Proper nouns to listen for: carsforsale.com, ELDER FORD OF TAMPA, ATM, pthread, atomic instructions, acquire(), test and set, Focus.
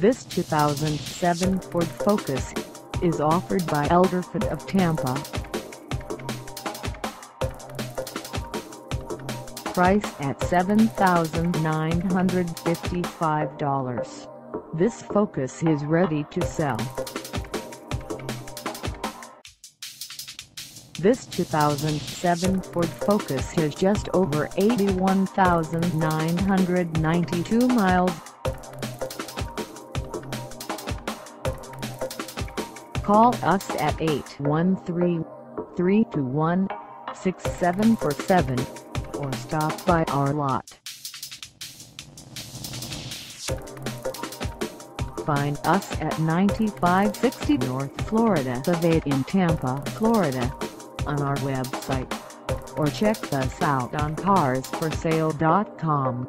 This 2007 Ford Focus is offered by ELDER Ford of Tampa. Priced at $7,955, this Focus is ready to sell. This 2007 Ford Focus has just over 81,992 miles. Call us at 813-321-6747 or stop by our lot. Find us at 9560 North Florida Ave in Tampa, Florida on our website, or check us out on carsforsale.com.